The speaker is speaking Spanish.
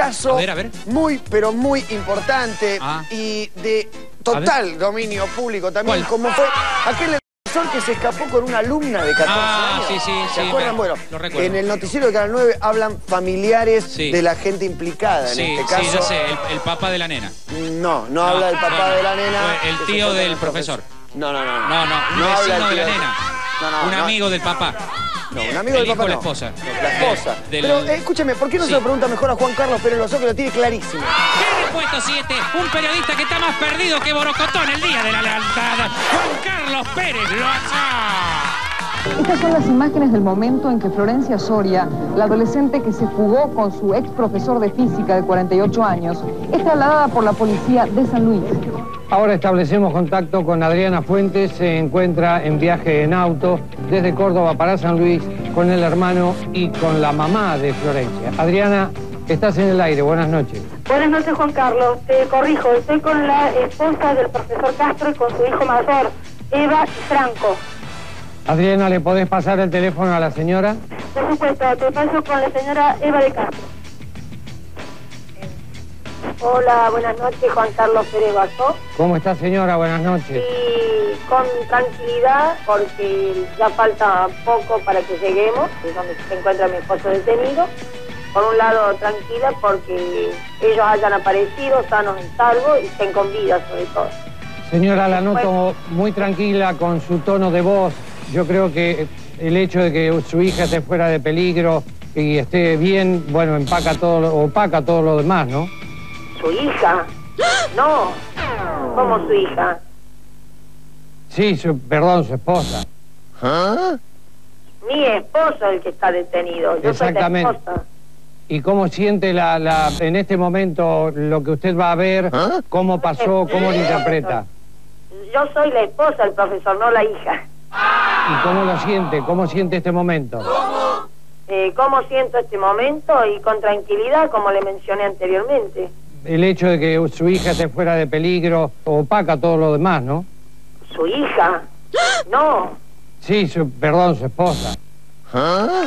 caso muy, pero muy importante y de total dominio público también, como fue aquel profesor que se escapó con una alumna de 14 años. ¿Se acuerdan? Bueno, en el noticiero de Canal 9 hablan familiares de la gente implicada en este caso. Sí, yo sé, el papá de la nena. No, no habla del papá de la nena. El tío del profesor. No habla del tío de la nena. Un amigo del papá. No, un amigo del papá no. La esposa. La esposa. Pero escúcheme, ¿por qué no se lo pregunta mejor a Juan Carlos Pérez Loizeau, que lo tiene clarísimo? ¿Qué le puesto 7? Un periodista que está más perdido que Borocotón el día de la lealtad. Juan Carlos Pérez Loizeau. Estas son las imágenes del momento en que Florencia Soria, la adolescente que se fugó con su ex profesor de física de 48 años, es trasladada por la policía de San Luis. Ahora establecemos contacto con Adriana Fuentes, se encuentra en viaje en auto desde Córdoba para San Luis con el hermano y con la mamá de Florencia. Adriana, estás en el aire, buenas noches. Buenas noches, Juan Carlos, te corrijo, estoy con la esposa del profesor Castro y con su hijo mayor, Eva Franco. Adriana, ¿le podés pasar el teléfono a la señora? Por supuesto, te paso con la señora Eva de Castro. Hola, buenas noches, Juan Carlos Pérez Loizeau. ¿Cómo está, señora? Buenas noches. Y con tranquilidad, porque ya falta poco para que lleguemos, que es donde se encuentra mi esposo detenido. Por un lado, tranquila, porque ellos hayan aparecido, sanos en salvo y estén con vida, sobre todo. Señora, la noto muy tranquila con su tono de voz. Yo creo que el hecho de que su hija esté fuera de peligro y esté bien, bueno, opaca todo lo demás, ¿no? ¿Su hija? No, ¿cómo su hija? Sí, su esposa. ¿Ah? Mi esposo es el que está detenido, yo soy la esposa. ¿Y cómo siente en este momento lo que usted va a ver? ¿Ah? ¿Cómo pasó? ¿Cómo lo interpreta? Yo soy la esposa del profesor, no la hija. ¿Y cómo lo siente? ¿Cómo siente este momento? ¿Cómo siento este momento? Y con tranquilidad, como le mencioné anteriormente. El hecho de que su hija esté fuera de peligro opaca todo lo demás, ¿no? ¿Su hija? No. Sí, su esposa. ¿Ah?